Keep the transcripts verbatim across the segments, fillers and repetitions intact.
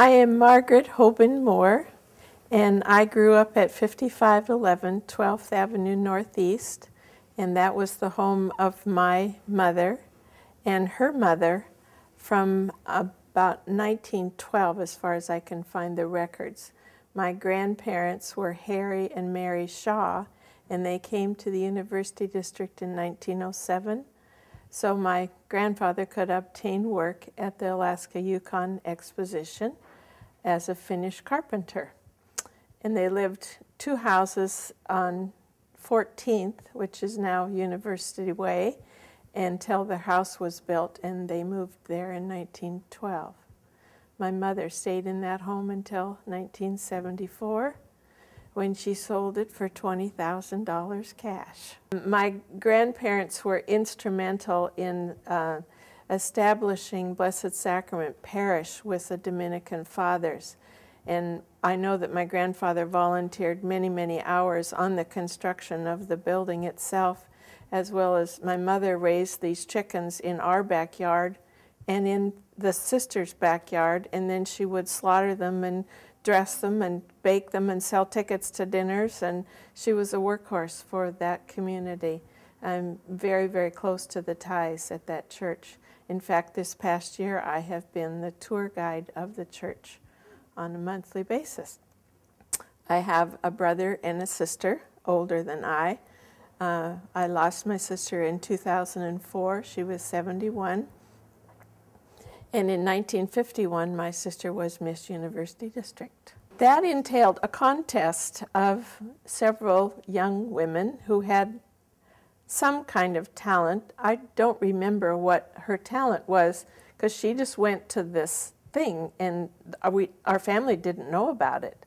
I am Margaret Hoban Moore, and I grew up at fifty-five eleven twelfth Avenue Northeast, and that was the home of my mother and her mother from about nineteen twelve, as far as I can find the records. My grandparents were Harry and Mary Shaw, and they came to the University District in nineteen oh seven. So my grandfather could obtain work at the Alaska-Yukon Exposition as a Finnish carpenter. And they lived two houses on fourteenth, which is now University Way, until the house was built, and they moved there in nineteen twelve. My mother stayed in that home until nineteen seventy-four, when she sold it for twenty thousand dollars cash. My grandparents were instrumental in uh, establishing Blessed Sacrament Parish with the Dominican Fathers. And I know that my grandfather volunteered many, many hours on the construction of the building itself, as well as my mother raised these chickens in our backyard and in the sister's backyard, and then she would slaughter them and dress them and bake them and sell tickets to dinners, and she was a workhorse for that community. I'm very, very close to the ties at that church. In fact, this past year I have been the tour guide of the church on a monthly basis. I have a brother and a sister older than I. Uh, I lost my sister in two thousand four. She was seventy-one. And in nineteen fifty-one, my sister was Miss University District. That entailed a contest of several young women who had some kind of talent. I don't remember what her talent was, because she just went to this thing, and we, our family didn't know about it.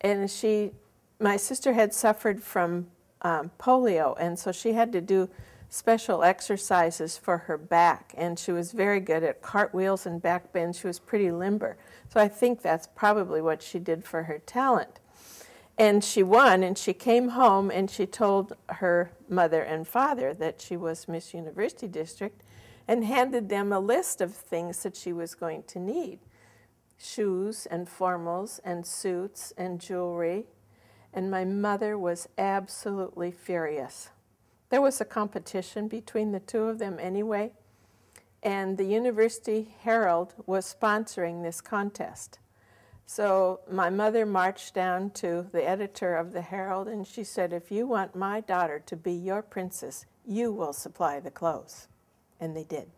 And she, my sister had suffered from um, polio, and so she had to do special exercises for her back, and she was very good at cartwheels and back bends. She was pretty limber. So I think that's probably what she did for her talent. And she won, and she came home, and she told her mother and father that she was Miss University District and handed them a list of things that she was going to need: shoes and formals and suits and jewelry. And my mother was absolutely furious. There was a competition between the two of them anyway, and the University Herald was sponsoring this contest. So my mother marched down to the editor of the Herald, and she said, "If you want my daughter to be your princess, you will supply the clothes." And they did.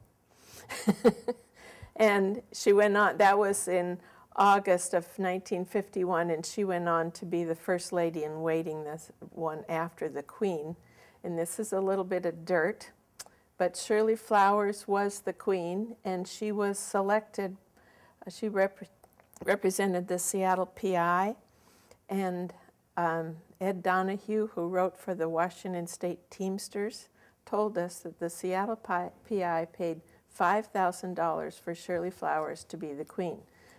And she went on. That was in August of nineteen fifty-one, and she went on to be the first lady in waiting, the one after the Queen. And this is a little bit of dirt, but Shirley Flowers was the Queen, and she was selected. She rep represented the Seattle P I, and um, Ed Donahue, who wrote for the Washington State Teamsters, told us that the Seattle P I paid five thousand dollars for Shirley Flowers to be the Queen.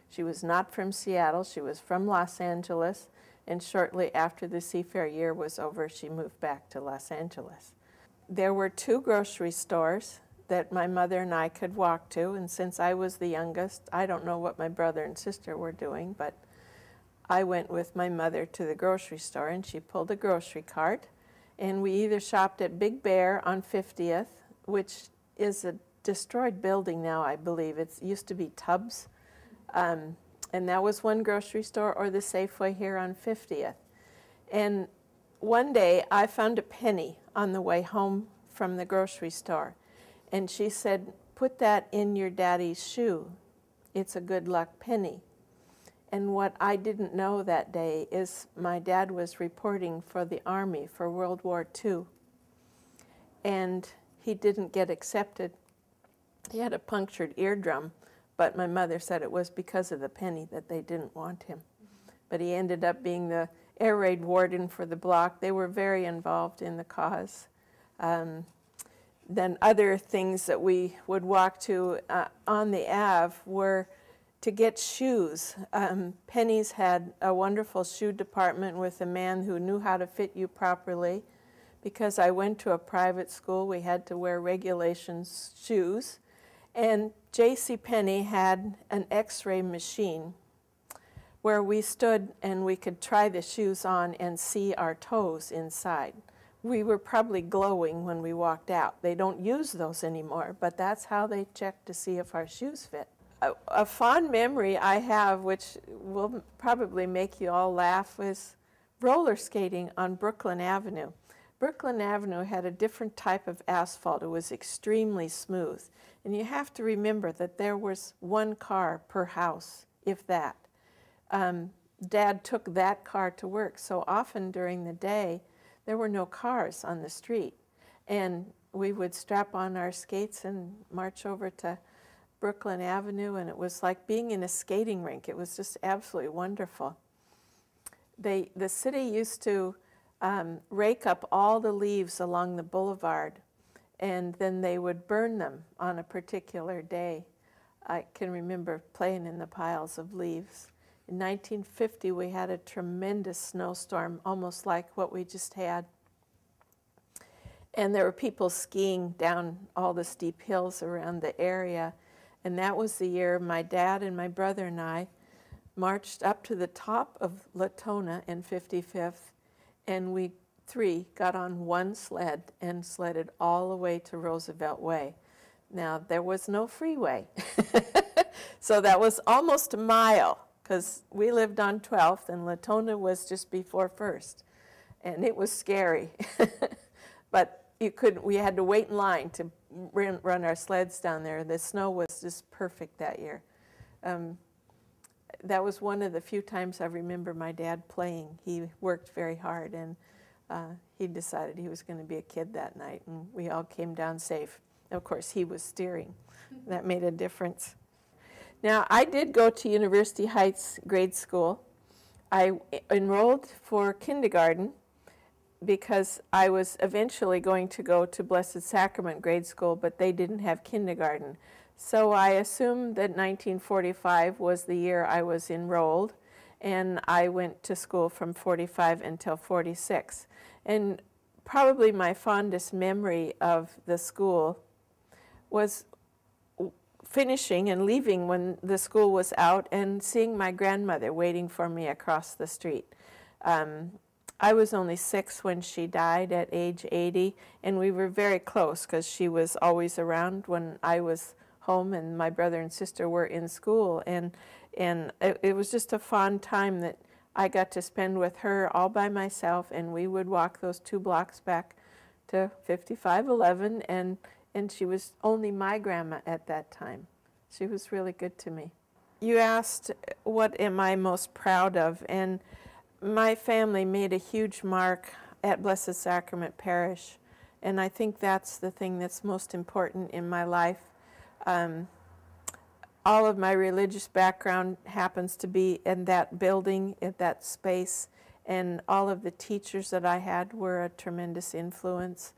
She was not from Seattle. She was from Los Angeles. And shortly after the Seafair year was over, she moved back to Los Angeles. There were two grocery stores that my mother and I could walk to, and since I was the youngest, I don't know what my brother and sister were doing, but I went with my mother to the grocery store, and she pulled a grocery cart, and we either shopped at Big Bear on fiftieth, which is a destroyed building now, I believe. It used to be Tubbs. Um, And that was one grocery store, or the Safeway here on fiftieth. And one day I found a penny on the way home from the grocery store. And she said, "Put that in your daddy's shoe. It's a good luck penny." And what I didn't know that day is my dad was reporting for the Army for World War Two. And he didn't get accepted. He had a punctured eardrum. But my mother said it was because of the penny that they didn't want him. But he ended up being the air raid warden for the block. They were very involved in the cause. Um, then other things that we would walk to uh, on the Ave were to get shoes. Um, Penny's had a wonderful shoe department with a man who knew how to fit you properly. Because I went to a private school, we had to wear regulation shoes. And J C. Penney had an x-ray machine where we stood and we could try the shoes on and see our toes inside. We were probably glowing when we walked out. They don't use those anymore, but that's how they check to see if our shoes fit. A, a fond memory I have, which will probably make you all laugh, is roller skating on Brooklyn Avenue. Brooklyn Avenue had a different type of asphalt. It was extremely smooth. And you have to remember that there was one car per house, if that. Um, Dad took that car to work, so often during the day there were no cars on the street, and we would strap on our skates and march over to Brooklyn Avenue, and it was like being in a skating rink. It was just absolutely wonderful. They, the city used to um, rake up all the leaves along the boulevard, and then they would burn them on a particular day. I can remember playing in the piles of leaves. In nineteen fifty, we had a tremendous snowstorm, almost like what we just had. And there were people skiing down all the steep hills around the area. And that was the year my dad and my brother and I marched up to the top of Latona and fifty-fifth, and we three got on one sled and sledded all the way to Roosevelt Way. Now, there was no freeway, so that was almost a mile, because we lived on twelfth and Latona was just before first, and it was scary. But you couldn't, we had to wait in line to run our sleds down there. The snow was just perfect that year. Um, that was one of the few times I remember my dad playing. He worked very hard, and uh, he decided he was going to be a kid that night, and we all came down safe. Of course, he was steering. That made a difference. Now, I did go to University Heights grade school. I enrolled for kindergarten because I was eventually going to go to Blessed Sacrament grade school, but they didn't have kindergarten. So I assumed that nineteen forty-five was the year I was enrolled, and I went to school from forty-five until forty-six. And probably my fondest memory of the school was finishing and leaving when the school was out and seeing my grandmother waiting for me across the street. Um, I was only six when she died at age eighty, and we were very close because she was always around when I was home and my brother and sister were in school. And, and it, it was just a fond time that I got to spend with her all by myself, and we would walk those two blocks back to fifty-five eleven, and And she was only my grandma at that time. She was really good to me. You asked, what am I most proud of? And my family made a huge mark at Blessed Sacrament Parish. And I think that's the thing that's most important in my life. Um, all of my religious background happens to be in that building, in that space. And all of the teachers that I had were a tremendous influence.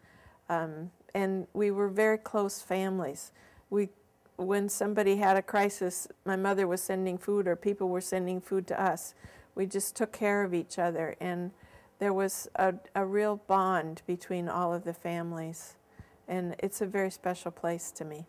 Um, And we were very close families. We, when somebody had a crisis, my mother was sending food or people were sending food to us. We just took care of each other. And there was a, a real bond between all of the families. And it's a very special place to me.